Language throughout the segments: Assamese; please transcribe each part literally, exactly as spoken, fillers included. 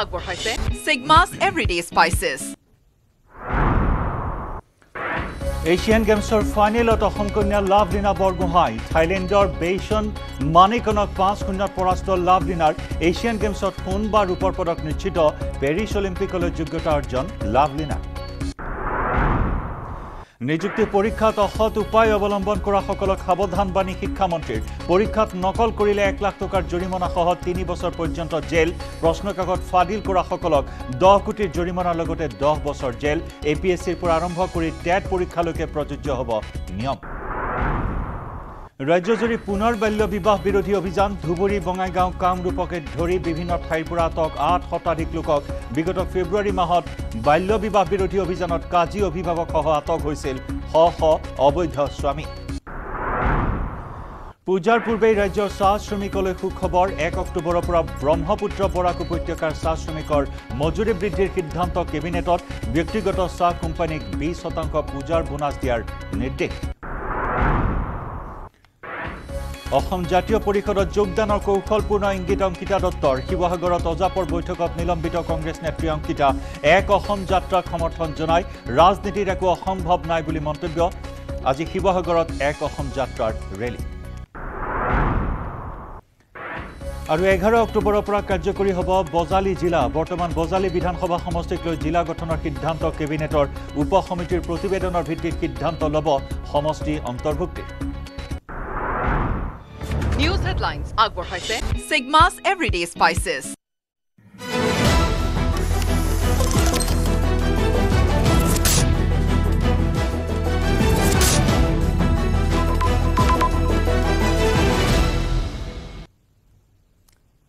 আগবঢ়াইছে সিগমাস এভৰিডে স্পাইসেস। এশিয়ান গেমসৰ ফাইনেলত অসম কন্যা লাভলিনা বৰগোহাঁই থাইলেণ্ডৰ বেইশন মানিকনক পাঁচ শূন্যত পৰাস্ত। লাভলিনাৰ এশিয়ান গেমছত সোণবা ৰূপৰ পদক নিশ্চিত। পেৰিছ অলিম্পিকলৈ যোগ্যতা অৰ্জন লাভলিনাৰ। নিযুক্তি পৰীক্ষাত অসৎ উপায় অৱলম্বন কৰাসকলক সাৱধানবাণী শিক্ষামন্ত্ৰীৰ। পৰীক্ষাত নকল কৰিলে এক লাখ টকাৰ জৰিমনাসহ তিনি বছৰ পৰ্যন্ত জেল। প্ৰশ্নকাকত ফাদিল কৰাসকলক দহ কোটিৰ জৰিমনাৰ লগতে দহ বছৰ জেল। এ পি এছ চিৰ পৰা আৰম্ভ কৰি টেট পৰীক্ষালৈকে প্ৰযোজ্য হ'ব নিয়ম। ৰাজ্যজুৰি পুনৰ বাল্য বিবাহ বিৰোধী অভিযান। ধুবুৰী, বঙাইগাঁও, কামৰূপকে ধৰি বিভিন্ন ঠাইৰ পৰা আটক আঠ শতাধিক লোকক বিগত ফেব্ৰুৱাৰী মাহত বাল্য বিবাহ বিৰোধী অভিযানত কাজী অভিভাৱকসহ আটক হৈছিল শ শ অবৈধ স্বামী। পূজাৰ পূৰ্বেই ৰাজ্যৰ চাহ শ্ৰমিকলৈ সুখবৰ। এক অক্টোবৰৰ পৰা ব্ৰহ্মপুত্ৰ বৰাক উপত্যকাৰ চাহ শ্ৰমিকৰ মজুৰি বৃদ্ধিৰ সিদ্ধান্ত কেবিনেটত। ব্যক্তিগত চাহ কোম্পানীক বিশ শতাংশ পূজাৰ বোনাছ দিয়াৰ নিৰ্দেশ। অসম জাতীয় পৰিষদত যোগদানৰ কৌশলপূৰ্ণ ইংগিত অংকিতা দত্তৰ। শিৱসাগৰত অজাপৰ বৈঠকত নিলম্বিত কংগ্ৰেছ নেত্ৰী অংকিতা। এক অসম যাত্ৰাক সমৰ্থন জনাই ৰাজনীতিৰ একো অসম্ভৱ নাই বুলি মন্তব্য। আজি শিৱসাগৰত এক অসম যাত্ৰাৰ ৰেলী। আৰু এঘাৰ অক্টোবৰৰ পৰা কাৰ্যকৰী হ'ব বজালী জিলা। বৰ্তমান বজালী বিধানসভা সমষ্টিক লৈ জিলা গঠনৰ সিদ্ধান্ত কেবিনেটৰ। উপ সমিতিৰ প্ৰতিবেদনৰ ভিত্তিত সিদ্ধান্ত ল'ব সমষ্টি অন্তৰ্ভুক্তি। News headlines আগবঢ়াইছে সিগমাস এভৰিডে স্পাইসেস।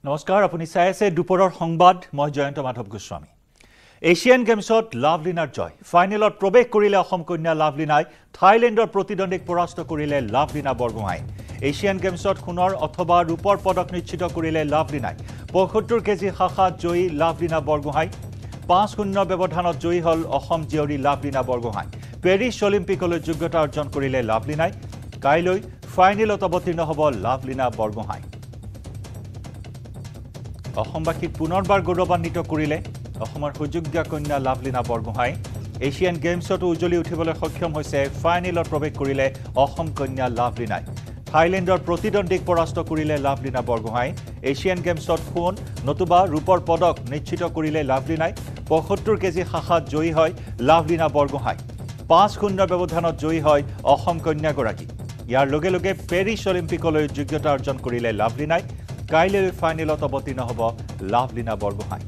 নমস্কাৰ, আপুনি চাই আছে দুপৰৰ সংবাদ। মই জয়ন্ত মাধৱ গোস্বামী। এশিয়ান গেমছত লাভলিনাৰ জয়। ফাইনেলত প্ৰৱেশ কৰিলে অসম কন্যা লাভলিনাই। থাইলেণ্ডৰ প্ৰতিদ্বন্দ্বীক পৰাস্ত কৰিলে লাভলিনা বৰগোহাঁই। এশিয়ান গেমছত সোণৰ অথবা ৰূপৰ পদক নিশ্চিত কৰিলে লাভলিনাই। পঁয়সত্তৰ কেজি শাখাত জয়ী লাভলিনা বৰগোহাঁই। পাঁচ শূন্য ব্যৱধানত জয়ী হ'ল অসম জীয়ৰী লাভলিনা বৰগোহাঁই। পেৰিছ অলিম্পিকলৈ যোগ্যতা অৰ্জন কৰিলে লাভলিনাই। কাইলৈ ফাইনেলত অৱতীৰ্ণ হ'ব লাভলিনা বৰগোহাঁই। অসমবাসীক পুনৰবাৰ গৌৰৱান্বিত কৰিলে অসমৰ সুযোগ্যা কন্যা লাভলিনা বৰগোহাঁই। এছিয়ান গেমছতো উজলি উঠিবলৈ সক্ষম হৈছে। ফাইনেলত প্ৰৱেশ কৰিলে অসম কন্যা লাভলিনাই। থাইলেণ্ডৰ প্ৰতিদ্বন্দ্বীক পৰাস্ত কৰিলে লাভলিনা বৰগোহাঁই। এছিয়ান গেমছত সোণ নতুবা ৰূপৰ পদক নিশ্চিত কৰিলে লাভলিনাই। পঁয়সত্তৰ কেজি শাখাত জয়ী হয় লাভলিনা বৰগোহাঁই। পাঁচ শূন্য ব্যৱধানত জয়ী হয় অসম কন্যাগৰাকী। ইয়াৰ লগে লগে পেৰিছ অলিম্পিকলৈ যোগ্যতা অৰ্জন কৰিলে লাভলিনাই। কাইলৈ ফাইনেলত অৱতীৰ্ণ হ'ব লাভলিনা বৰগোহাঁই।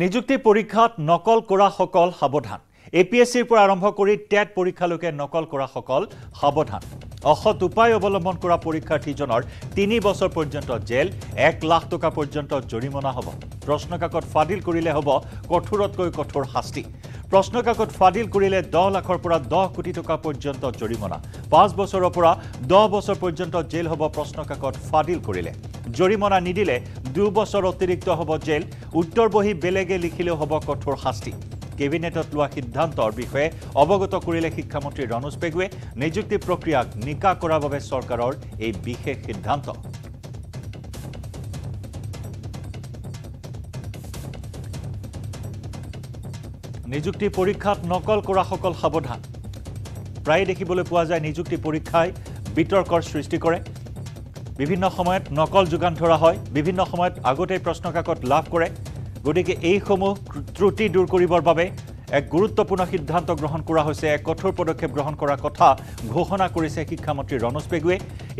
নিযুক্তি পৰীক্ষাত নকল কৰাসকল সাৱধান। এ পি এছ চিৰ পৰা আৰম্ভ কৰি টেট পৰীক্ষালৈকে নকল কৰাসকল সাৱধান। অসৎ উপায় অৱলম্বন কৰা পৰীক্ষাৰ্থীজনৰ তিনি বছৰ পৰ্যন্ত জেল, এক লাখ টকা পৰ্যন্ত জৰিমনা হ'ব। প্ৰশ্নকাকত ফাদিল কৰিলে হ'ব কঠোৰতকৈ কঠোৰ শাস্তি। প্ৰশ্নকাকত ফাদিল কৰিলে দহ লাখৰ পৰা দহ কোটি টকা পৰ্যন্ত জৰিমনা। পাঁচ বছৰৰ পৰা দহ বছৰ পৰ্যন্ত জেল হ'ব প্ৰশ্নকাকত ফাদিল কৰিলে। জৰিমনা নিদিলে দুবছৰ অতিৰিক্ত হ'ব জেল। উত্তৰ বহি বেলেগে লিখিলেও হ'ব কঠোৰ শাস্তি। কেবিনেটত লোৱা সিদ্ধান্তৰ বিষয়ে অৱগত কৰিলে শিক্ষামন্ত্ৰী ৰণোজ পেগুৱে। নিযুক্তি প্ৰক্ৰিয়াক নিকা কৰাৰ বাবে চৰকাৰৰ এই বিশেষ সিদ্ধান্ত। নিযুক্তি পৰীক্ষাত নকল কৰাসকল সাৱধান। প্ৰায়ে দেখিবলৈ পোৱা যায় নিযুক্তি পৰীক্ষাই বিতৰ্কৰ সৃষ্টি কৰে। বিভিন্ন সময়ত নকল যোগান ধৰা হয়, বিভিন্ন সময়ত আগতেই প্ৰশ্নকাকত লাভ কৰে। গতিকে এইসমূহ ত্ৰুটি দূৰ কৰিবৰ বাবে এক গুৰুত্বপূৰ্ণ সিদ্ধান্ত গ্ৰহণ কৰা হৈছে। এক কঠোৰ পদক্ষেপ গ্ৰহণ কৰাৰ কথা ঘোষণা কৰিছে শিক্ষামন্ত্ৰী ৰণোজ পেগুৱে।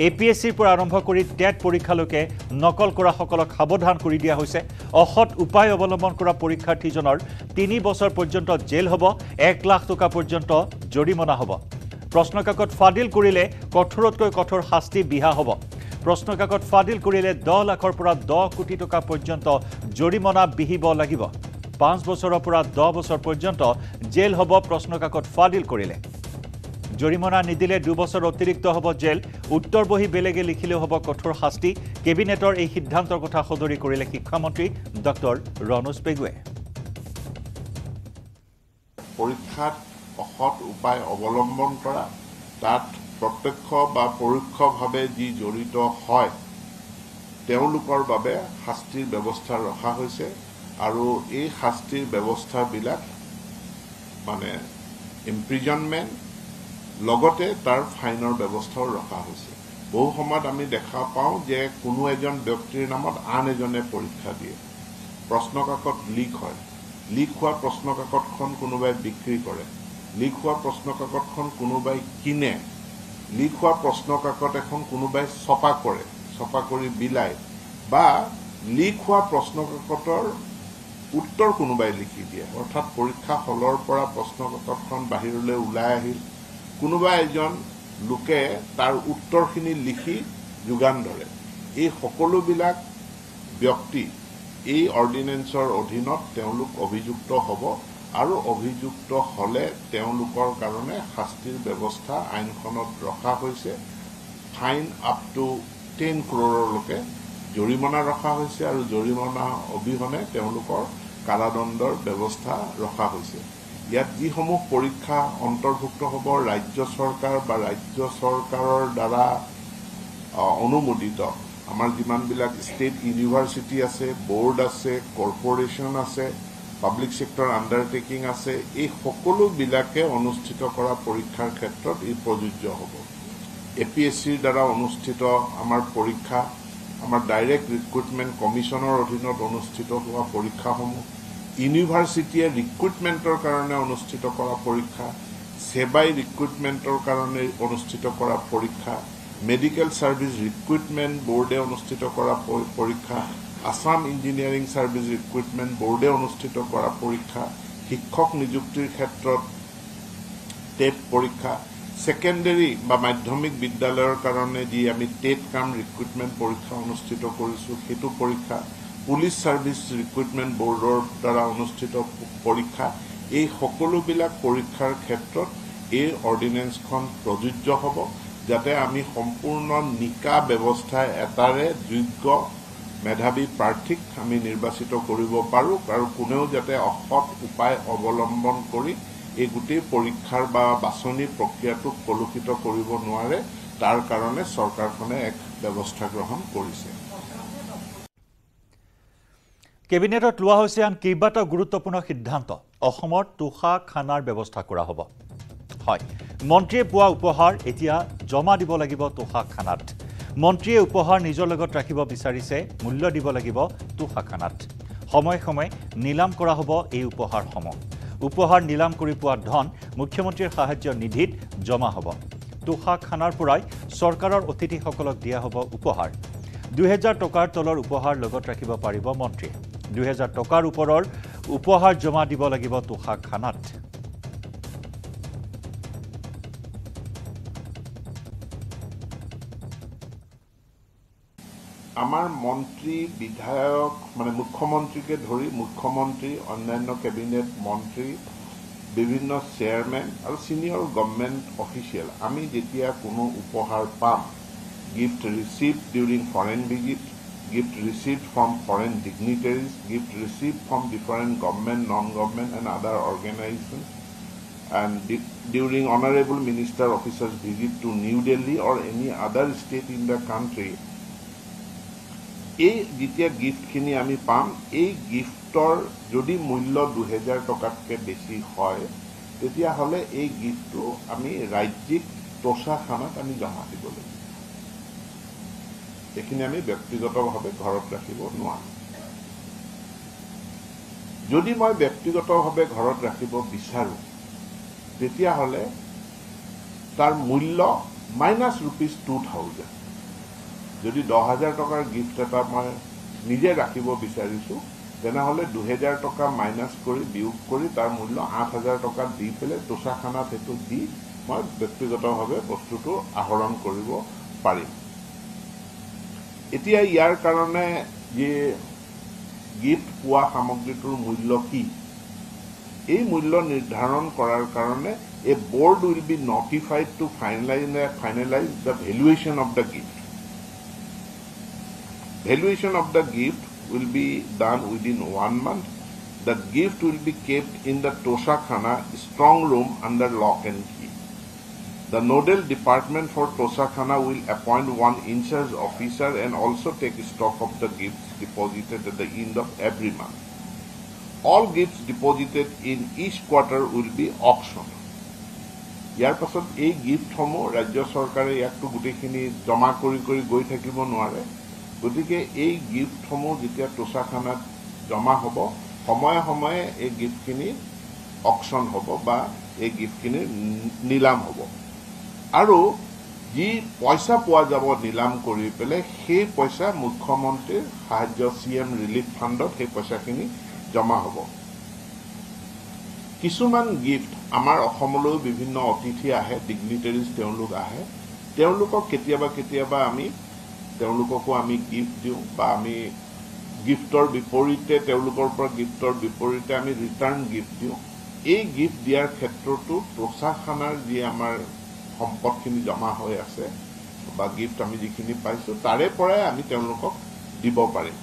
এ পি এছ চিৰ পৰা আৰম্ভ কৰি টেট পৰীক্ষালৈকে নকল কৰাসকলক সাৱধান কৰি দিয়া হৈছে। অসৎ উপায় অৱলম্বন কৰা পৰীক্ষাৰ্থীজনৰ তিনি বছৰ পৰ্যন্ত জেল হ'ব, এক লাখ টকা পৰ্যন্ত জৰিমনা হ'ব। প্ৰশ্নকাকত ফাদিল কৰিলে কঠোৰতকৈ কঠোৰ শাস্তি বিহা হ'ব। প্ৰশ্নকাকত ফাদিল কৰিলে দহ লাখৰ পৰা দহ কোটি টকা পৰ্যন্ত জৰিমনা বিহিব লাগিব। পাঁচ বছৰৰ পৰা দহ বছৰ পৰ্যন্ত জেল হ'ব প্ৰশ্নকাকত ফাদিল কৰিলে। জৰিমানা নিদিলে দুবছৰ অতিৰিক্ত হব জেল উত্তৰবহি বেলেগে লিখিলে হব কঠোৰ শাস্তি কেবিনেটৰ এই সিদ্ধান্তৰ কথা সদৰি কৰিলে শিক্ষামন্ত্ৰী ডক্টৰ ৰনোজ পেগুৱে পৰীক্ষাত অহত উপায় অবলম্বন কৰা তাত প্ৰত্যক্ষ বা পৰোক্ষভাৱে যি জড়িত হয় তেওঁলোকৰ বাবে শাস্তিৰ ব্যৱস্থা ৰখা হৈছে আৰু এই শাস্তিৰ ব্যৱস্থা বিলাক মানে ইমপ্ৰিজনমেন্ট লগতে তাৰ ফাইনৰ ব্যৱস্থাও ৰখা হৈছে বহু সময়ত আমি দেখা পাওঁ যে কোনো এজন ব্যক্তিৰ নামত আন এজনে পৰীক্ষা দিয়ে প্ৰশ্নকাকত লিক হয় লিক হোৱা প্ৰশ্নকাকতখন কোনোবাই বিক্ৰী কৰে লিক হোৱা প্ৰশ্নকাকতখন কোনোবাই কিনে লিক হোৱা প্ৰশ্নকাকত এখন কোনোবাই ছপা কৰে ছপা কৰি বিলাই বা লিক হোৱা প্ৰশ্নকাকতৰ উত্তৰ কোনোবাই লিখি দিয়ে অৰ্থাৎ পৰীক্ষা হলৰ পৰা প্ৰশ্নকাকতখন বাহিৰলৈ ওলাই আহিল কোনোবা এজন লোকে তাৰ উত্তৰখিনি লিখি যোগান ধৰে এই সকলোবিলাক ব্যক্তি এই অৰ্ডিনেন্সৰ অধীনত তেওঁলোক অভিযুক্ত হ'ব আৰু অভিযুক্ত হলে তেওঁলোকৰ কাৰণে শাস্তিৰ ব্যৱস্থা আইনখনত ৰখা হৈছে ফাইন আপ টু দহ কোটি লোকে জৰিমনা ৰখা হৈছে আৰু জৰিমনা অবিহনে তেওঁলোকৰ কাৰাদণ্ডৰ ব্যৱস্থা ৰখা হৈছে ইয়াত যিসমূহ পৰীক্ষা অন্তৰ্ভুক্ত হ'ব ৰাজ্য চৰকাৰ বা ৰাজ্য চৰকাৰৰ দ্বাৰা অনুমোদিত আমাৰ যিমানবিলাক ষ্টেট ইউনিভাৰ্সিটি আছে বোৰ্ড আছে কৰ্পোৰেচন আছে পাব্লিক সেক্টৰ আণ্ডাৰটেকিং আছে এই সকলোবিলাকে অনুষ্ঠিত কৰা পৰীক্ষাৰ ক্ষেত্ৰত ই প্ৰযোজ্য হ'ব এপিএছচিৰ দ্বাৰা অনুষ্ঠিত আমাৰ পৰীক্ষা আমাৰ ডাইৰেক্ট ৰিক্ৰুটমেণ্ট কমিছনৰ অধীনত অনুষ্ঠিত হোৱা পৰীক্ষাসমূহ ইউনিভাৰ্সিটিয়ে ৰিক্ৰুটমেণ্টৰ কাৰণে অনুষ্ঠিত কৰা পৰীক্ষা সেবাই ৰিক্ৰুটমেণ্টৰ কাৰণে অনুষ্ঠিত কৰা পৰীক্ষা মেডিকেল সাৰ্ভিস ৰিক্ৰুটমেণ্ট বোৰ্ডে অনুষ্ঠিত কৰা পৰীক্ষা আসাম ইঞ্জিনিয়াৰিং সাৰ্ভিস ৰিক্ৰুটমেণ্ট বোৰ্ডে অনুষ্ঠিত কৰা পৰীক্ষা শিক্ষক নিযুক্তিৰ ক্ষেত্ৰত টেট পৰীক্ষা সেকেন্ডাৰী বা মাধ্যমিক বিদ্যালয়ৰ কাৰণে যি আমি টেট কাম ৰিক্ৰুটমেণ্ট পৰীক্ষা অনুষ্ঠিত কৰিছো সেইটো পৰীক্ষা পুলিশ সাৰ্ভিস ৰিক্ৰুটমেণ্ট বোৰ্ডৰ দ্বাৰা অনুষ্ঠিত পৰীক্ষা এই সকলোবিলাক পৰীক্ষাৰ ক্ষেত্ৰত এই অৰ্ডিনেন্সখন প্ৰযোজ্য হ'ব যাতে আমি সম্পূৰ্ণ নিকা ব্যৱস্থা এটাৰে যোগ্য মেধাবী প্ৰাৰ্থীক আমি নিৰ্বাচিত কৰিব পাৰোঁ আৰু কোনেও যাতে অসৎ উপায় অৱলম্বন কৰি এই গোটেই পৰীক্ষাৰ বা বাছনি প্ৰক্ৰিয়াটোক কলুষিত কৰিব নোৱাৰে তাৰ কাৰণে চৰকাৰখনে এক ব্যৱস্থা গ্ৰহণ কৰিছে কেবিনেটত লোৱা হৈছে আন কেইবাটাও গুৰুত্বপূৰ্ণ সিদ্ধান্ত অসমৰ তোষাখানাৰ ব্যৱস্থা কৰা হ'ব হয় মন্ত্ৰীয়ে পোৱা উপহাৰ এতিয়া জমা দিব লাগিব তোষাখানাত মন্ত্ৰীয়ে উপহাৰ নিজৰ লগত ৰাখিব বিচাৰিছে মূল্য দিব লাগিব তোষাখানাত সময় সময় নিলাম কৰা হ'ব এই উপহাৰসমূহ উপহাৰ নিলাম কৰি পোৱা ধন মুখ্যমন্ত্ৰীৰ সাহায্য নিধিত জমা হ'ব তোষাখানাৰ পৰাই চৰকাৰৰ অতিথিসকলক দিয়া হ'ব উপহাৰ দুহেজাৰ টকাৰ তলৰ উপহাৰ লগত ৰাখিব পাৰিব মন্ত্ৰীয়ে দুহেজাৰ টকাৰ ওপৰৰ উপহাৰ জমা দিব লাগিব তোষাখানাত আমাৰ মন্ত্ৰী বিধায়ক মানে মুখ্যমন্ত্ৰীকে ধৰি মুখ্যমন্ত্ৰী অন্যান্য কেবিনেট মন্ত্ৰী বিভিন্ন চেয়াৰম্যান আৰু সিনিয়ৰ গভৰ্ণমেণ্ট অফিচিয়েল আমি যেতিয়া কোনো উপহাৰ পাম gift received during foreign visit gift received from foreign dignitaries gift received from different government non government and other organizations and during honorable minister officers visit to New Delhi or any other state in the country ei jitiya gift khini ami pam ei giftor jodi mullo দুহেজাৰ tokatke beshi hoy tetia hole ei gift to ami rajyik tosakhanat ami jama dibole এখানে আমি ব্যক্তিগতভাবে ঘৰত ৰাখিব নোৱাৰো যদি মই ব্যক্তিগতভাবে ঘৰত ৰাখিব বিচাৰো তেতিয়া হলে তাৰ মূল্য মাইনাস ৰুপিস দুই হাজাৰ যদি দহ হাজাৰ টকাৰ গিফট এটা মই নিজে ৰাখিব বিচাৰিছো তেনে হলে দুই হাজাৰ টকা মাইনাস কৰি বিয়োগ কৰি তাৰ মূল্য আঠ হাজাৰ টকা দি পেলে তোষাখানাত সেইটো দি মই ব্যক্তিগতভাৱে বস্তুটো আহৰণ কৰিব পাৰিম এতিয়া ইয়াৰ কাৰণে যে গিফট পোৱা সামগ্ৰীটোৰ মূল্য কি এই মূল্য নির্ধারণ করার কারণে a board will be notified to finalize the, finalize the valuation of the gift. Valuation of the gift will be done within one month. The gift will be kept in the Tosakhana strong room under lock and key. The nodal department for Tosakhana will appoint one in-charge officer and also take stock of the gifts deposited at the end of every month. All gifts deposited in each quarter will be auctioned. Yar pasot ei gift homo rajya sorkare yaktu gutekhini jama kori kori goi thakibo noare gotike ei gift homo jetia Tosakhana jama hobo homoye homoye ei gift kini auction hobo ba ei gift kini nilam hobo aru ji poisa poa jabo nilam kori pele sei poisa mukhyamantri sahajya C M relief fund ot sei poisa kini জমা হব। কিছুমান গিফট আমাৰ অসমলৈ বিভিন্ন অতিথি আহে, ডিগনিটারিজ তেওঁলোক আহে, তেওঁলোকক কেতিয়াবা কেতিয়াবা আমি তেওঁলোককো আমি গিফট দিওঁ বা আমি গিফটৰ বিপৰীতে তেওঁলোকৰ পৰা গিফটৰ বিপৰীতে আমি ৰিটাৰ্ণ গিফট দিওঁ। এই গিফট দিয়াৰ ক্ষেত্ৰটো Tosakhanaৰ যি আমাৰ সম্পদখিনি জমা হৈ আছে বা গিফট আমি যিখিনি পাইছো তাৰে পৰাই আমি তেওঁলোকক দিব পাৰিম।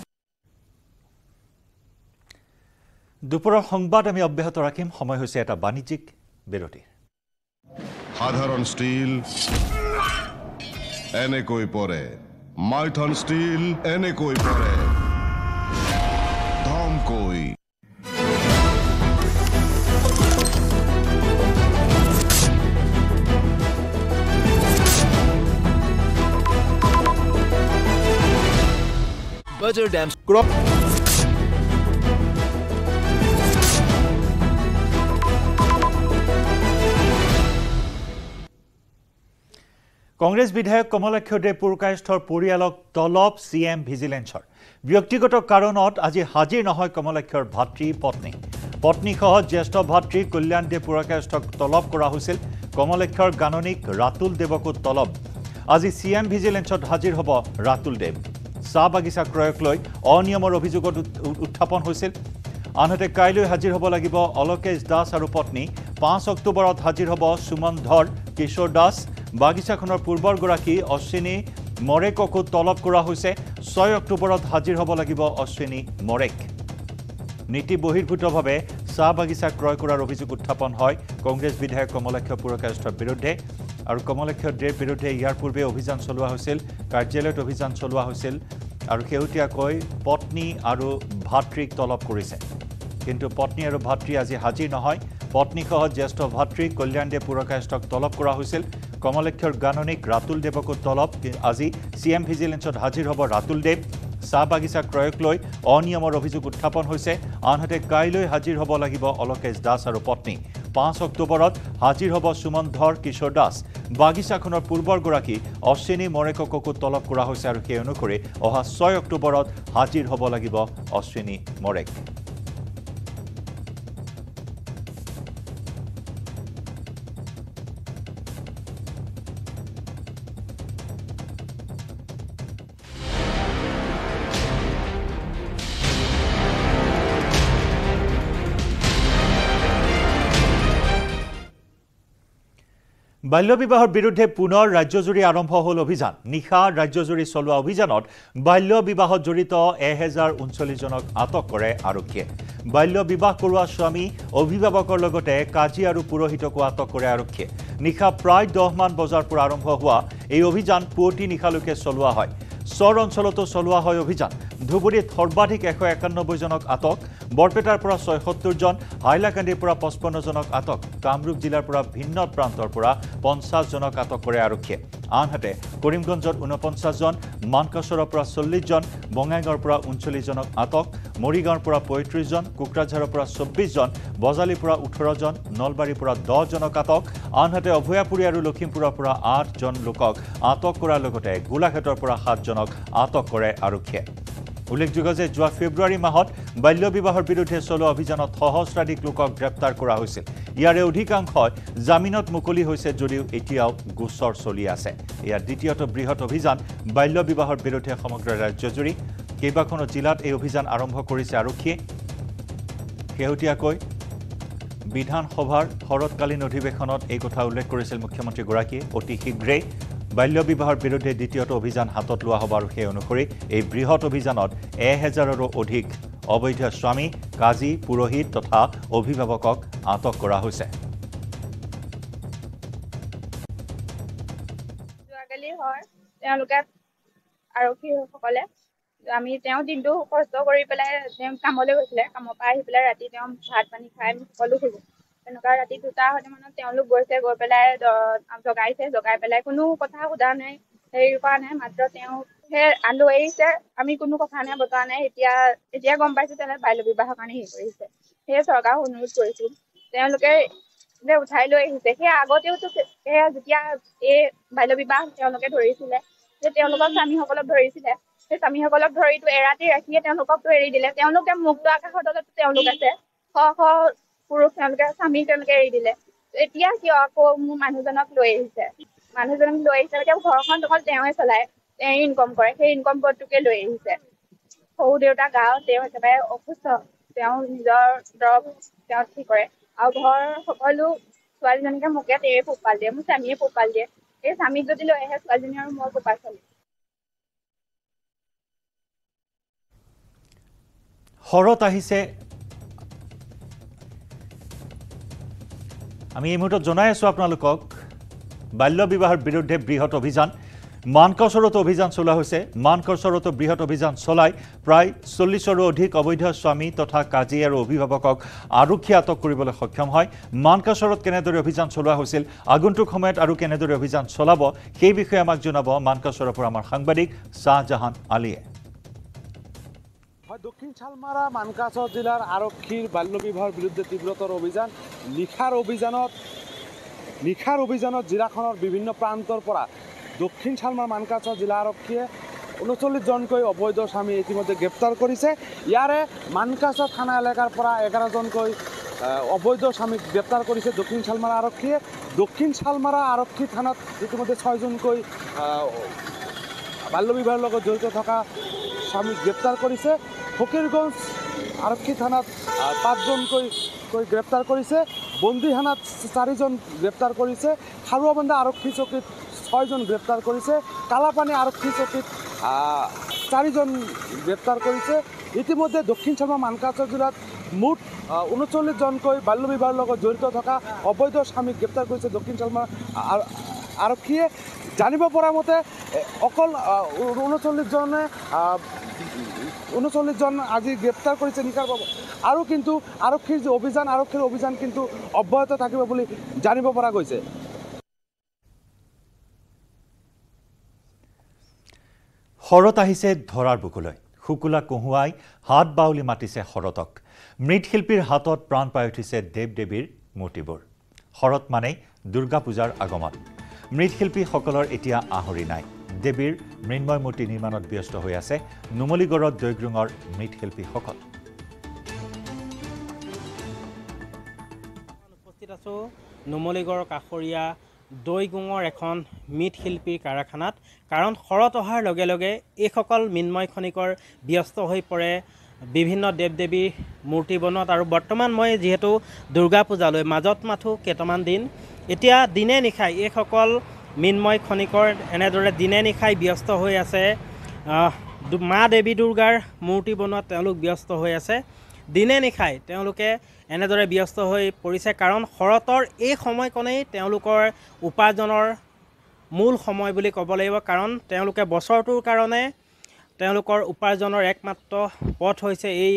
দুপুৰৰ সংবাদ আমি অব্যাহত ৰাখিম। সময় হৈছে এটা বাণিজ্যিক বিৰতি। সাধাৰণ ষ্টীল এনেকৈ পৰে, মাইথন ষ্টীল এনেকৈ পৰে, ধমকৈ বাজাৰ ড্যাম ক্ৰপ Congress বিধায়ক কমলাক্ষ্য দে পুৰকায়স্থৰ পৰিয়ালক তলব সিএম ভিজিলেন্সৰ ব্যক্তিগত কাৰণত আজি হাজিৰ নহয় কমলাক্ষ্যৰ ভাতৃ পত্নী পত্নীসহ জ্যেষ্ঠ ভাতৃ কল্যাণ দে পুৰকায়স্থক তলব কৰা হৈছিল। কমলাক্ষ্যৰ গাননিক ৰাতুল দেৱকো তলব। আজি সিএম ভিজিলেন্সত হাজিৰ হ'ব ৰাতুল দেৱ। চাহ বাগিচা ক্ৰয়ক লৈ অনিয়মৰ অভিযোগত উত্থাপন হৈছিল। আনহাতে কাইলৈ হাজিৰ হ'ব লাগিব অলকেশ দাস আৰু পত্নী। পাঁচ অক্টোবৰত হাজিৰ হ'ব সুমন ধৰ, কিশোৰ দাস। বাগিচাখনৰ পূৰ্বৰ গৰাকী অশ্বিনী মৰেককো তলব কৰা হৈছে। ছয় অক্টোবৰত হাজিৰ হ'ব লাগিব অশ্বিনী মৰেক। নীতি বহিৰ্ভূতভাৱে চাহ বাগিচা ক্ৰয় কৰাৰ অভিযোগ উত্থাপন হয় কংগ্ৰেছ বিধায়ক কমলাক্ষ্য পুৰকায়স্থৰ বিৰুদ্ধে আৰু কমলাক্ষ্য দেৱৰ বিৰুদ্ধে। ইয়াৰ পূৰ্বে অভিযান চলোৱা হৈছিল, কাৰ্যালয়ত অভিযান চলোৱা হৈছিল আৰু শেহতীয়াকৈ পত্নী আৰু ভাতৃক তলব কৰিছে। কিন্তু পত্নী আৰু ভাতৃ আজি হাজিৰ নহয়। পত্নীসহ জ্যেষ্ঠ ভাতৃ কল্যাণ দেৱ পুৰকায়স্থক তলব কৰা হৈছিল। কমলাক্ষৰ গাননিক ৰাতুল দেৱকো তলব। আজি সিএম ভিজিলেন্সত হাজিৰ হ'ব ৰাতুল দেৱ। চাহ বাগিচা ক্ৰয়ক লৈ অনিয়মৰ অভিযোগ উত্থাপন হৈছে। আনহাতে কাইলৈ হাজিৰ হ'ব লাগিব অলকেশ দাস আৰু পত্নী। পাঁচ অক্টোবৰত হাজিৰ হ'ব সুমন ধৰ, কিশোৰ দাস। বাগিচাখনৰ পূৰ্বৰ গৰাকী অশ্বিনী মৰেককো তলব কৰা হৈছে আৰু সেই অনুসৰি অহা ছয় অক্টোবৰত হাজিৰ হ'ব লাগিব অশ্বিনী মৰেক। বাল্যবিবাহৰ বিৰুদ্ধে পুনৰ ৰাজ্যজুৰি আৰম্ভ হ'ল অভিযান। নিশা ৰাজ্যজুৰি চলোৱা অভিযানত বাল্যবিবাহত জড়িত এহেজাৰ ঊনচল্লিছ জনক আটক কৰে আৰক্ষীয়ে। বাল্যবিবাহ কৰোৱা স্বামী, অভিভাৱকৰ লগতে কাজী আৰু পুৰোহিতকো আটক কৰে আৰক্ষীয়ে। নিশা প্ৰায় দহমান বজাৰ পৰা আৰম্ভ হোৱা এই অভিযান পুৱতি নিশালৈকে চলোৱা হয়। চৰ অঞ্চলতো চলোৱা হয় অভিযান। ধুবুৰীত সৰ্বাধিক এশ একানব্বৈ জনক আটক, বৰপেটাৰ পৰা ছয়সত্তৰ জন, হাইলাকান্দিৰ পৰা পঁচপন্ন জনক আটক, কামৰূপ জিলাৰ পৰা ভিন্ন প্ৰান্তৰ পৰা পঞ্চাছ জনক আটক কৰে আৰক্ষীয়ে। আনহাতে কৰিমগঞ্জত ঊনপঞ্চাছ জন, মানকাছৰৰ পৰা চল্লিছ জন, বঙাইগাঁৱৰ পৰা ঊনচল্লিছ জনক আটক, মৰিগাঁৱৰ পৰা পঁয়ত্ৰিছ জন, কোকৰাঝাৰৰ পৰা চৌব্বিছ জন, বজালীৰ পৰা ওঠৰ জন, নলবাৰীৰ পৰা দহ জনক আটক। আনহাতে অভয়াপুৰী আৰু লখিমপুৰৰ পৰা আঠজন লোকক আটক কৰাৰ লগতে গোলাঘাটৰ পৰা সাতজনক আটক কৰে আৰক্ষীয়ে। উল্লেখযোগ্য যে যোৱা ফেব্ৰুৱাৰী মাহত বাল্যবিবাহৰ বিৰুদ্ধে চলোৱা অভিযানত সহস্ৰাধিক লোকক গ্ৰেপ্তাৰ কৰা হৈছিল। ইয়াৰে অধিকাংশই জামিনত মুকলি হৈছে যদিও এতিয়াও গোচৰ চলি আছে। এয়া দ্বিতীয়টো বৃহৎ অভিযান বাল্যবিবাহৰ বিৰুদ্ধে সমগ্ৰ ৰাজ্যজুৰি। কেইবাখনো জিলাত এই অভিযান আৰম্ভ কৰিছে আৰক্ষীয়ে। শেহতীয়াকৈ বিধানসভাৰ শৰৎকালীন অধিৱেশনত এই কথা উল্লেখ কৰিছিল মুখ্যমন্ত্ৰী গৰাকীয়ে অতি শীঘ্ৰে বাল্য বিবাহৰ বিৰুদ্ধে দ্বিতীয়টো অভিযান হাতত লোৱা হ'ব আৰু সেই অনুসৰি এই বৃহৎ অভিযানত এক হাজাৰৰো অধিক অবৈধ স্বামী কাজী পুৰোহিত তথা অভিভাৱকক আটক কৰা হৈছে যোৱাকালি হয় তেওঁলোকে আৰক্ষী সকলে আমি তেওঁ দিনটো কষ্ট কৰি পেলাই তেওঁ কামলৈ গৈছিল কামৰ পৰা আহি পেলাই ৰাতি তেওঁ ভাত পানী খাই সকলো খুজি এনেকা ৰাতি দুটা হতে মানে তেওঁক গৈছে গৈ পেলাই জগাইছে জগাই পেলাই কোনো কথা সোধা নাই হেৰি কৰা নাই মাত্ৰ তেওঁ হে আলু আহিছে আমি কোনো কথা নাই বতৰা নাই এতিয়া এতিয়া গম পাইছো তেনে বাল্য বিবাহৰ কাৰণে হেৰি কৰিছে সেয়ে চৰকাৰক অনুৰোধ কৰিছো তেওঁলোকে যে উঠাই লৈ আহিছে সেয়া আগতেওতো সেয়া যেতিয়া এই বাল্য বিবাহ তেওঁলোকে ধৰিছিলে যে তেওঁলোকৰ স্বামীসকলক ধৰিছিলে সেই স্বামীসকলক ধৰিটো এৰাতি ৰাখিয়ে তেওঁলোককতো এৰি দিলে তেওঁলোকে মুক্ত আকাশৰ তলতো তেওঁলোক আছে হ হ পুৰুষ তেওঁলোকে স্বামী তেওঁলোকে এৰি দিলে এতিয়া কিয় আকৌ মোৰ মানুহজনক লৈ আহিছে মানুহজনক লৈ আহিছে ঘৰখন অকল তেওঁৱে চলায় তেওঁ ইনকম কৰে সেই ইনকম পথটোকে লৈ আহিছে সৰু দেউতা গাঁও তেওঁ একেবাৰে অসুস্থ তেওঁ নিজৰ দৰৱ তেওঁ ঠিক কৰে আৰু ঘৰ সকলো ছোৱালীজনীকে মোকে তেওঁ পোহপাল দিয়ে মোৰ স্বামীয়ে পোহপাল দিয়ে এই স্বামীক যদি লৈ আহে ছোৱালীজনী আৰু মই পোহপাল চলিম হৰত আহিছে আমি এই মুহূৰ্তত জনাই আছো আপোনালোকক বাল্য বিবাহৰ বিৰুদ্ধে বৃহৎ অভিযান মানকচৰত অভিযান চলা হৈছে মানকচৰত বৃহৎ অভিযান চলাই প্ৰায় চল্লিছৰো অধিক অবৈধ স্বামী তথা কাজী আৰু অভিভাৱকক আৰক্ষী আটক কৰিবলৈ সক্ষম হয় মানকচৰত কেনেদৰে অভিযান চলোৱা হৈছিল আগন্তুক সময়ত আৰু কেনেদৰে অভিযান চলাব সেই বিষয়ে আমাক জনাব মানকচৰৰ পৰা আমাৰ সাংবাদিক শাহজাহান আলীয়ে দক্ষিণ শালমাৰা মানকাচৰ জিলাৰ আৰক্ষীৰ বাল্য বিবাহৰ বিৰুদ্ধে তীব্ৰতৰ অভিযান নিখাৰ অভিযানত নিখাৰ অভিযানত জিলাখনৰ বিভিন্ন প্ৰান্তৰ পৰা দক্ষিণ শালমাৰা মানকাচৰ জিলা আৰক্ষীয়ে ঊনচল্লিছ জনকৈ অবৈধ স্বামী ইতিমধ্যে গ্ৰেপ্তাৰ কৰিছে ইয়াৰে মানকাচৰ থানা এলেকাৰ পৰা এঘাৰ জনকৈ অবৈধ স্বামীক গ্ৰেপ্তাৰ কৰিছে দক্ষিণ শালমাৰা আৰক্ষীয়ে দক্ষিণ শালমাৰা আৰক্ষী থানাত ইতিমধ্যে ছয় জনকৈ বাল্য বিবাহৰ লগত জড়িত থকা স্বামীক গ্ৰেপ্তাৰ কৰিছে ফকিৰগঞ্জ আৰক্ষী থানাত পাঁচজনকৈ গ্ৰেপ্তাৰ কৰিছে বন্দীহানাত চাৰিজন গ্ৰেপ্তাৰ কৰিছে খাৰুৱাবান্ধা আৰক্ষী চকীত ছয়জন গ্ৰেপ্তাৰ কৰিছে কালাপানী আৰক্ষী চকীত চাৰিজন গ্ৰেপ্তাৰ কৰিছে ইতিমধ্যে দক্ষিণ শালমাৰা মানকাচৰ জিলাত মুঠ ঊনচল্লিছ জনকৈ বাল্য বিবাহৰ লগত জড়িত থকা অবৈধ স্বামীক গ্ৰেপ্তাৰ কৰিছে দক্ষিণ শালমাৰা আৰক্ষীয়ে জানিব পৰা মতে অকল ঊনচল্লিছ জনে ঊনচল্লিছ জন আজি গ্ৰেপ্তাৰ কৰিছে নিকাৰ পাব আৰু কিন্তু আৰক্ষীৰ যে অভিযান আৰক্ষীৰ অভিযান কিন্তু অব্যাহত থাকিব বুলি জানিব পৰা গৈছে হৰত আহিছে ধৰাৰ বুকুলৈ শুকুলা কহুৱাই হাত বাউলি মাতিছে হৰতক মৃৎশিল্পীৰ হাতত প্ৰাণ পাই উঠিছে দেৱ দেৱীৰ মূৰ্তিবোৰ হৰত মানেই দুৰ্গা পূজাৰ আগমন মৃৎশিল্পীসকলৰ এতিয়া আহৰি নাই দেৱীৰ মৃন্ময় মূৰ্তি নিৰ্মাণত ব্যস্ত হৈ আছে নুমলীগড়ত জয়গ্ৰুঙৰ মৃৎশিল্পীসকল উপস্থিত আছো নুমলীগড় কাষৰীয়া দৈগুঙৰ এখন মৃৎশিল্পীৰ কাৰখানাত কাৰণ শৰত অহাৰ লগে লগে এইসকল মৃন্ময় খনিকৰ ব্যস্ত হৈ পৰে বিভিন্ন দেৱ দেৱীৰ মূৰ্তি বনত আৰু বৰ্তমান মই যিহেতু দুৰ্গা পূজালৈ মাজত মাথো কেইটামান দিন এতিয়া দিনে নিশাই এইসকল মৃন্ময় খনিকৰ এনেদৰে দিনে নিশাই ব্যস্ত হৈ আছে মা দেৱী দুৰ্গাৰ মূৰ্তি বনোৱাত তেওঁলোক ব্যস্ত হৈ আছে দিনে নিশাই তেওঁলোকে এনেদৰে ব্যস্ত হৈ পৰিছে কাৰণ শৰতৰ এই সময়কণেই তেওঁলোকৰ উপাৰ্জনৰ মূল সময় বুলি ক'ব লাগিব কাৰণ তেওঁলোকে বছৰটোৰ কাৰণে তেওঁলোকৰ উপাৰ্জনৰ একমাত্ৰ পথ হৈছে এই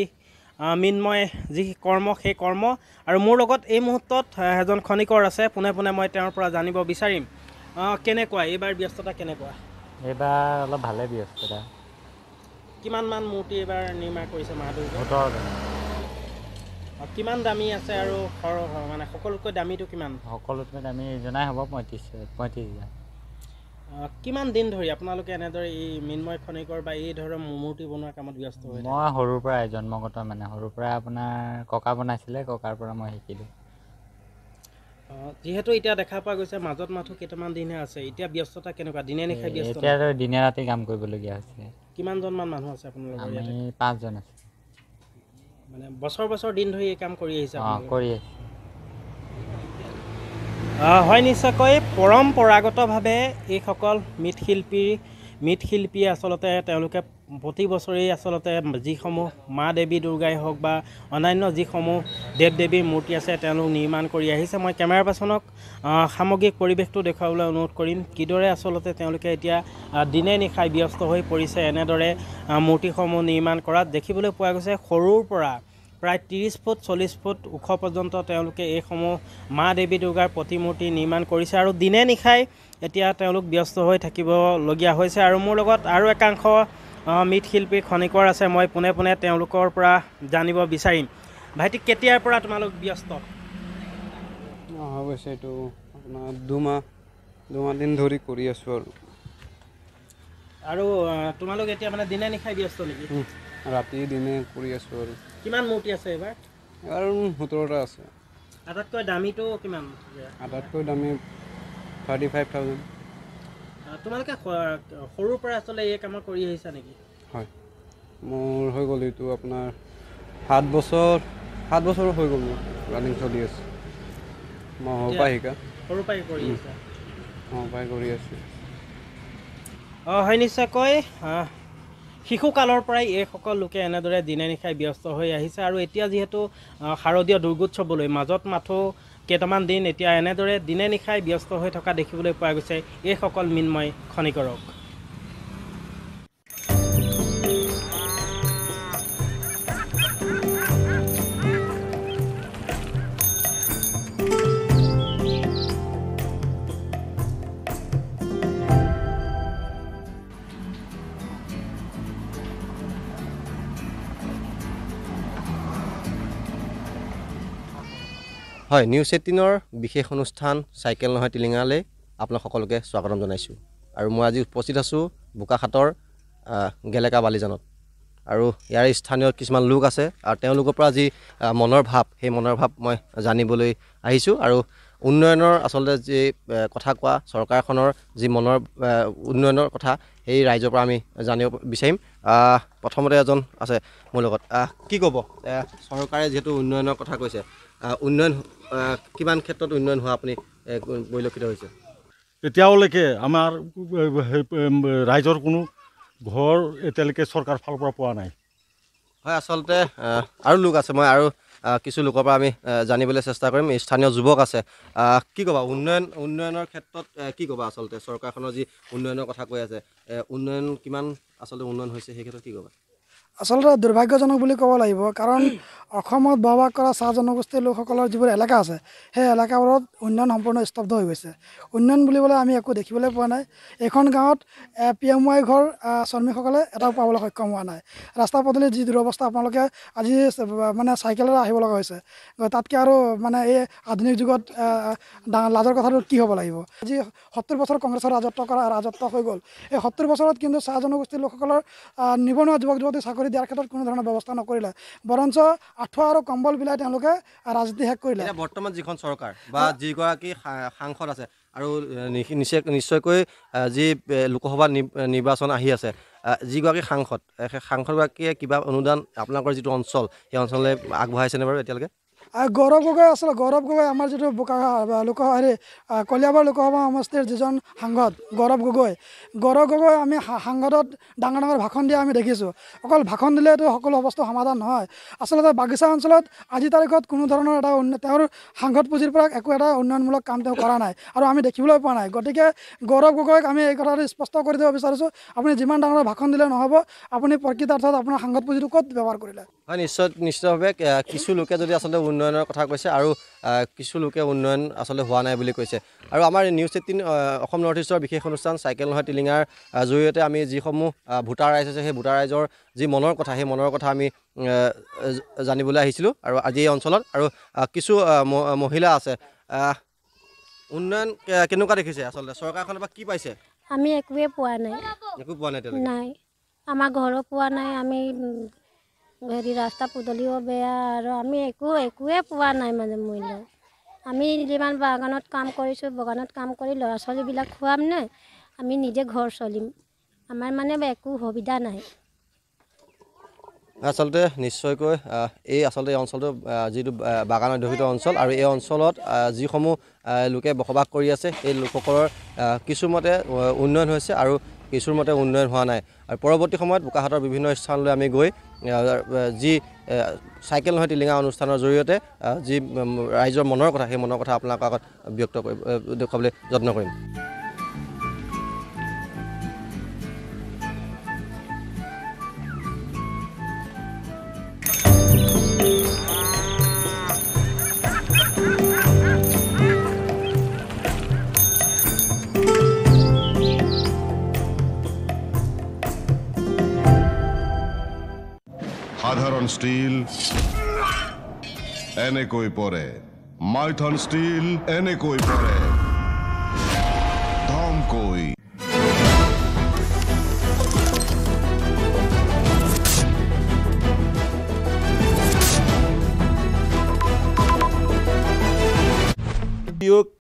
মৃন্ময় যি কৰ্ম সেই কৰ্ম আৰু মোৰ লগত এই মুহূৰ্তত এজন খনিকৰ আছে পোনে পোনে মই তেওঁৰ পৰা জানিব বিচাৰিম কেনেকুৱা এইবাৰ ব্যস্ততা কেনেকুৱা এইবাৰ অলপ ভালে ব্যস্ততা কিমানমান মূৰ্তি এইবাৰ নিৰ্মাণ কৰিছে মা দুৰ্গা কিমান দামী আছে আৰু মানে সকলোতকৈ দামীটো কিমান সকলোতকৈ দামী জনাই হ'ব পঁয়ত্ৰিছ পঁয়ত্ৰিছ হাজাৰ কিমান দিন ধৰি আপোনালোকে এনেদৰে এই মৃন্ময় খনিকৰ বা এই ধৰণৰ মূৰ্তি বনোৱাৰ কামত ব্যস্ত হৈ মই সৰুৰ পৰাই জন্মগত মানে সৰুৰ পৰাই আপোনাৰ ককা বনাইছিলে ককাৰ পৰা মই শিকিলোঁ যিহেতু এতিয়া দেখা পোৱা গৈছে মাজত মাথো কেইটামান দিনহে আছে এতিয়া ব্যস্ততা কেনেকুৱা দিনে নিশাই ব্যস্ত এতিয়া দিনে ৰাতি কাম কৰিবলগীয়া হৈছে কিমানজনমান মানুহ আছে আপোনালোকৰ ইয়াতে পাঁচজন আছে মানে বছৰ বছৰ দিন ধৰি এই কাম কৰি আহিছে কৰি আছে হয় নিশ্চয়কৈ পৰম্পৰাগতভাৱে এইসকল মৃৎশিল্পী মৃৎশিল্পী আচলতে তেওঁলোকে প্ৰতি বছৰেই আচলতে যিসমূহ মা দেৱী দুৰ্গাই হওক বা অন্যান্য যিসমূহ দেৱ দেৱীৰ মূৰ্তি আছে তেওঁলোক নিৰ্মাণ কৰি আহিছে। মই কেমেৰা পাৰ্চনক সামগ্ৰিক পৰিৱেশটো দেখুৱাবলৈ অনুৰোধ কৰিম। কিদৰে আচলতে তেওঁলোকে এতিয়া দিনে নিশাই ব্যস্ত হৈ পৰিছে এনেদৰে মূৰ্তিসমূহ নিৰ্মাণ কৰাত। দেখিবলৈ পোৱা গৈছে সৰুৰ পৰা প্ৰায় ত্ৰিছ ফুট চল্লিছ ফুট ওখ পৰ্যন্ত তেওঁলোকে এইসমূহ মা দেৱী দুৰ্গাৰ প্ৰতিমূৰ্তি নিৰ্মাণ কৰিছে আৰু দিনে নিশাই এতিয়া তেওঁলোক ব্যস্ত হৈ থাকিবলগীয়া হৈছে। আৰু মোৰ লগত আৰু একাংশ মৃৎশিল্পী খনিকৰ আছে, মই পোনে পোনে তেওঁলোকৰ পৰা জানিব বিচাৰিম। ভাইটি, কেতিয়াৰ পৰা তোমালোক ব্যস্ত? অৱশ্যে এইটো আপোনাৰ দুমাহ দুমাহ দিন ধৰি কৰি আছোঁ আৰু। আৰু তোমালোক এতিয়া মানে দিনে নিশাই ব্যস্ত নেকি? ৰাতি দিনে কৰি আছোঁ আৰু। কিমান মূৰ্তি আছে এবাৰ? এবাৰ সোতৰটা আছে। আটাইতকৈ দামীটো কিমান? আটাইতকৈ দামী থাৰ্টি ফাইভ থাউজেণ্ড। তোমালোকে সৰুৰ পৰা আচলতে এই কামত কৰি আহিছা নেকি? হয়, মোৰ হৈ গ'ল এইটো আপোনাৰ সাত বছৰ সাত বছৰ হৈ গ'ল মোৰ ৰানিং চলি আছে। মই সৰু পৰা শিকা সৰু পৰাই কৰি আছোঁ সৰু পৰাই কৰি আছোঁ। অঁ, হয় নিশ্চয়কৈ শিশুকালৰ পৰাই এইসকল লোকে এনেদৰে দিনে নিশাই ব্যস্ত হৈ আহিছে। আৰু এতিয়া যিহেতু শাৰদীয় দুৰ্গোৎসৱলৈ মাজত মাথো কেইটামান দিন এতিয়া এনেদৰে দিনে নিশাই ব্যস্ত হৈ থকা দেখিবলৈ পোৱা গৈছে এইসকল মৃন্ময় খনিকৰক। হয়, নিউজ এইটিনৰ বিশেষ অনুষ্ঠান চাইকেল নহয় টিলিঙালৈ আপোনাক সকলোকে স্বাগতম জনাইছোঁ। আৰু মই আজি উপস্থিত আছোঁ বোকাখাটৰ গেলেকা বালিজানত। আৰু ইয়াৰ স্থানীয় কিছুমান লোক আছে আৰু তেওঁলোকৰ পৰা যি মনৰ ভাৱ, সেই মনৰ ভাৱ মই জানিবলৈ আহিছোঁ। আৰু উন্নয়নৰ আচলতে যি কথা কোৱা চৰকাৰখনৰ যি মনৰ উন্নয়নৰ কথা সেই ৰাইজৰ পৰা আমি জানিব বিচাৰিম। প্ৰথমতে এজন আছে মোৰ লগত, কি ক'ব চৰকাৰে যিহেতু উন্নয়নৰ কথা কৈছে, উন্নয়ন কিমান ক্ষেত্ৰত উন্নয়ন হোৱা আপুনি পৰিলক্ষিত হৈছে? এতিয়ালৈকে আমাৰ ৰাইজৰ কোনো ঘৰ এতিয়ালৈকে চৰকাৰৰ ফালৰ পৰা পোৱা নাই। হয়, আচলতে আৰু লোক আছে, মই আৰু কিছু লোকৰ পৰা আমি জানিবলৈ চেষ্টা কৰিম। স্থানীয় যুৱক আছে, কি ক'বা উন্নয়ন উন্নয়নৰ ক্ষেত্ৰত কি ক'বা? আচলতে চৰকাৰখনৰ যি উন্নয়নৰ কথা কৈ আছে, উন্নয়ন কিমান আচলতে উন্নয়ন হৈছে সেই ক্ষেত্ৰত কি ক'বা? আচলতে দুৰ্ভাগ্যজনক বুলি ক'ব লাগিব, কাৰণ অসমত বসবাস কৰা চাহ জনগোষ্ঠীৰ লোকসকলৰ যিবোৰ এলেকা আছে সেই এলেকাবোৰত উন্নয়ন সম্পূৰ্ণ স্তব্ধ হৈ গৈছে। উন্নয়ন বুলিবলৈ আমি একো দেখিবলৈ পোৱা নাই। এইখন গাঁৱত পি এম ৱাই ঘৰ শ্ৰমিকসকলে এটাও পাবলৈ সক্ষম হোৱা নাই। ৰাস্তা পদূলিৰ যি দুৰৱস্থা, আপোনালোকে আজি মানে চাইকেলেৰে আহিব লগা হৈছে। তাতকৈ আৰু মানে এই আধুনিক যুগত লাজৰ কথাটো কি হ'ব লাগিব? আজি সত্তৰ বছৰ কংগ্ৰেছৰ ৰাজত্ব কৰা ৰাজত্ব হৈ গ'ল। এই সত্তৰ বছৰত কিন্তু চাহ জনগোষ্ঠীৰ লোকসকলৰ নিবনুৱা যুৱক যুৱতী চাকৰি দিয়াৰ ক্ষেত্ৰত কোনো ধৰণৰ ব্যৱস্থা নকৰিলে, বৰঞ্চ আঁঠুৱা আৰু কম্বল বিলাই তেওঁলোকে ৰাজনীতি শেষ কৰিলে। বৰ্তমান যিখন চৰকাৰ বা যিগৰাকী সাংসদ আছে আৰু নিশ্চয় নিশ্চয়কৈ যি লোকসভা নিৰ্বাচন আহি আছে, যিগৰাকী সাংসদ সেই সাংসদগৰাকীয়ে কিবা অনুদান আপোনালোকৰ যিটো অঞ্চল সেই অঞ্চললৈ আগবঢ়াইছেনে বাৰু এতিয়ালৈকে? গৌৰৱ গগৈ আচলতে গৌৰৱ গগৈ আমাৰ যিটো বোকা লোক হেৰি কলিয়াবৰ লোকসভা সমষ্টিৰ যিজন সাংসদ গৌৰৱ গগৈ, গৌৰৱ গগৈ আমি সাংসদত ডাঙৰ ডাঙৰ ভাষণ দিয়া আমি দেখিছোঁ। অকল ভাষণ দিলেতো সকলো বস্তু সমাধান নহয়। আচলতে বাগিচা অঞ্চলত আজিৰ তাৰিখত কোনো ধৰণৰ এটা উন্নয়ন তেওঁৰ সাংসদ পুঁজিৰ পৰা একো এটা উন্নয়নমূলক কাম তেওঁ কৰা নাই আৰু আমি দেখিবলৈ পোৱা নাই। গতিকে গৌৰৱ গগৈক আমি এই কথাটো স্পষ্ট কৰি দিব বিচাৰিছোঁ, আপুনি যিমান ডাঙৰ ভাষণ দিলে নহ'ব, আপুনি প্ৰকৃতাৰ্থত আপোনাৰ সাংসদ পুঁজিটো ক'ত ব্যৱহাৰ কৰিলে? হয়, নিশ্চয় নিশ্চিতভাৱে কিছু লোকে যদি আচলতে উন্নয়নৰ কথা কৈছে আৰু কিছু লোকে উন্নয়ন আচলতে হোৱা নাই বুলি কৈছে। আৰু আমাৰ নিউজ এইটিন অসম নৰ্থ ইষ্টৰ বিশেষ অনুষ্ঠান চাইকেল নহয় টিলিঙাৰ জৰিয়তে আমি যিসমূহ ভোটাৰ ৰাইজ আছে সেই ভোটাৰ ৰাইজৰ যি মনৰ কথা, সেই মনৰ কথা আমি জানিবলৈ আহিছিলোঁ আৰু আজি এই অঞ্চলত। আৰু কিছু মহিলা আছে, উন্নয়ন কেনেকুৱা দেখিছে আচলতে চৰকাৰখনৰ পৰা কি পাইছে? আমি একোৱে পোৱা নাই। একো পোৱা নাই নাই আমাৰ ঘৰো পোৱা নাই, আমি হেৰি ৰাস্তা পদূলিও বেয়া আৰু আমি একো একোৱে পোৱা নাই। মানে মূল্য আমি যিমান বাগানত কাম কৰিছোঁ, বাগানত কাম কৰি ল'ৰা ছোৱালীবিলাক খুৱাম নে আমি নিজে ঘৰ চলিম, আমাৰ মানে একো সুবিধা নাই। আসলে নিশ্চয়কৈ এই আসলে অঞ্চলটো যেটো বাগানৰ দহিত অঞ্চল আৰু এই অঞ্চলত যিসমূহ লোকে বসবাস কৰি আছে এই লোকসকলৰ কিছুমতে উন্নয়ন হৈছে আৰু কিছুমতে উন্নয়ন হোৱা নাই আৰু পৰৱৰ্তী সময়ত বোকাহাটৰ বিভিন্ন স্থানলৈ আমি গৈ যি সাইকেল নহয় টিলিঙা অনুষ্ঠানৰ জৰিয়তে যি ৰাইজৰ মনৰ কথা সেই মনৰ কথা আপোনাক আগত ব্যক্ত কৰি দেখুৱাবলৈ যত্ন কৰিম। Aadharon steel, ene koi pore. Mython steel, ene koi pore. Dham koi.